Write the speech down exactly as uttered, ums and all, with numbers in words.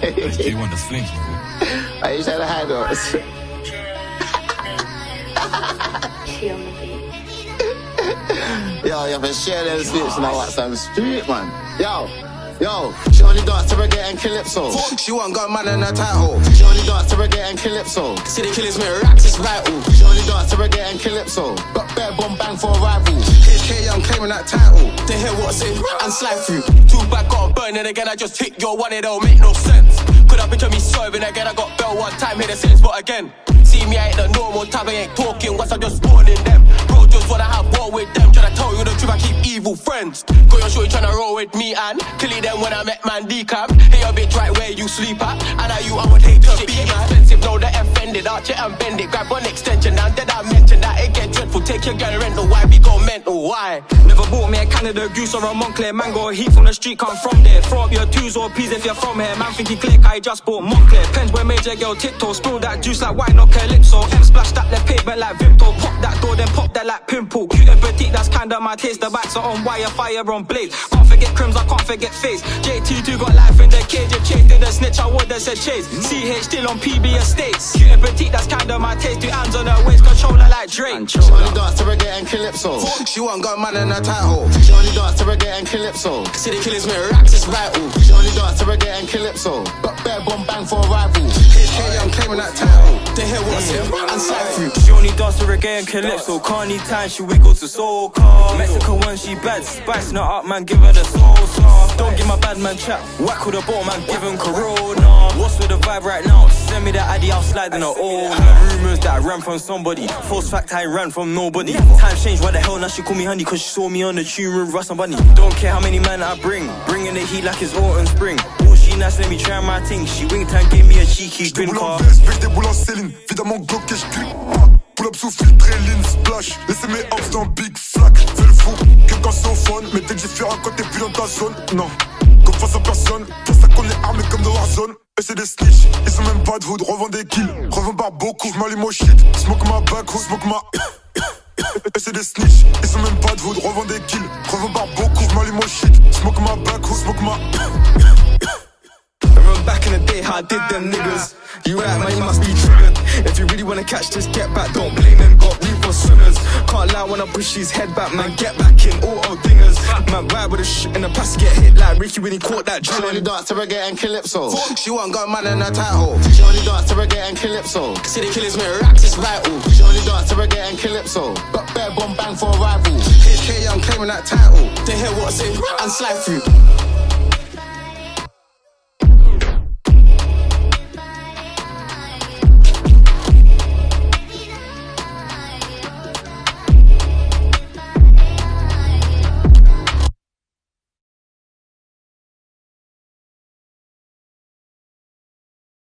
G want to flinch. I used to hide us. Yo, you have to share them slips now at some street, man. Yo, yo, she only danced to reggae and calypso. She won't got man in her title. She only danced to reggae and calypso. See the killers make racks, it's vital. She only danced to reggae and calypso. Got bare bomb bang for a rival. K K, I'm claiming that title. They hear what's in and slide through. Too bad, got burned, and again I just hit your one, it don't make no sense. Could I picture me serving again? I got bell one time, hit the sense, but again. See me, I ain't the normal type, I ain't talking once I'm just spawning them. Bro, just wanna have war with them. Tryna tell you the truth, I keep evil friends. Go your show, you tryna roll with me and killing them when I met man D-Cam. Hey, a bitch right where you sleep at, and I you, I would hate to be man. Expensive, now that offended, arch it and bend it. Grab one extension, and then I mention that it get dreadful. Take your girl rental, why we go mental, why? Never bought me a Canada Goose or a Montclair mango. Heat from the street, come from there. Throw up your twos or peas if you're from here. Man think he click, I just bought Montclair. Pens where major girl tiptoe, spill that juice like wine or calypso. M splashed that left pavement like Vimto. Pop that door, then pop that like pimple. Cute and petite, that's kinda my taste. The backs are on wire, fire on blades. Can't forget crims, I can't forget face. J T two got life in the cage. If Chase did a snitch, I would've said Chase. C H still on P B estates. Cute and petite, that's kinda my taste. Two hands on her waist, controller like Drake. She only dance to reggae and calypso. She won't got man in her title. She only dance to reggae and calypso. See the killers make racks, it's vital. She only dance to reggae and calypso. But bare bomb bang for a rival. K K, I'm claiming that title. They hear what's in and slide through. She only dance to reggae and calypso. Can't need time, she wiggles to soca. Mexican when she bad, spicing her up, man, give her the salsa. Don't give my bad man chat, whack with the ball, man, give him corona. What's with the vibe right now? Send me that I D, I'll slide in her all. Rumours that I ran from somebody, false fact I ran from nobody. Time changed, why the hell now she call me honey? Cause she saw me on the tune with Russ and Bunny. Don't care how many men I bring, bringing the heat like it's autumn spring. Nice, let me try my thing. She winked and gave me a cheeky grin. Je déboule en veste, je déboule en Céline. Évidemment glauque et je clique pas. Pull up sous filtre et ligne splash. Laissez mes hops dans Big Flack. Fais le fou, que quand c'est au phone. Mais dès que j'ai fait un côté, puis dans ta zone. Non, comme face à personne. Pour ça qu'on est armé comme dans Warzone. Et c'est des snitch, ils ont même pas de hood. Revends des kills, revends par beaucoup. J'm'allume au shit, smoke ma back, who smoke ma. Et c'est des snitch, ils ont même pas de hood. Revends des kills, revends par beaucoup. J'm'allume au shit, smoke ma back, who smoke ma. Back in the day, how I did them niggas. You right, man, you must be triggered. If you really wanna catch this, get back. Don't blame them, got real for swimmers. Can't lie when I push his head back, man. Get back in, auto dingers. Man, ride with a shit in the past, get hit like Ricky when he caught that drill. She only dance to reggae and calypso. She won't got man in her title. She only dance to reggae and calypso. See the killers make racks, it's vital. She only dance to reggae and calypso. Got bare bomb bang for a rival. K K, I'm claiming that title. They hear what's in and slide through.